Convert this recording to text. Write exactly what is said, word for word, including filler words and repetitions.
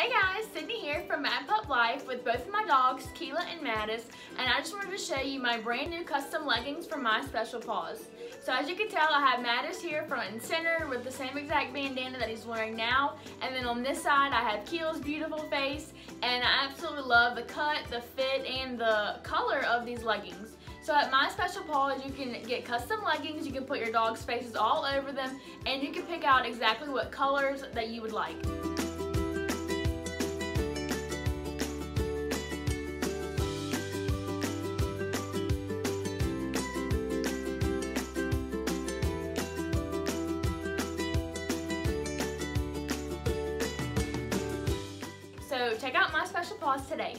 Hey guys, Sydney here from Mad Pup Life with both of my dogs, Keela and Mattis, and I just wanted to show you my brand new custom leggings from My Special Paws. So as you can tell, I have Mattis here front and center with the same exact bandana that he's wearing now, and then on this side I have Keela's beautiful face, and I absolutely love the cut, the fit, and the color of these leggings. So at My Special Paws, you can get custom leggings, you can put your dog's faces all over them, and you can pick out exactly what colors that you would like. So check out My Special Paws today.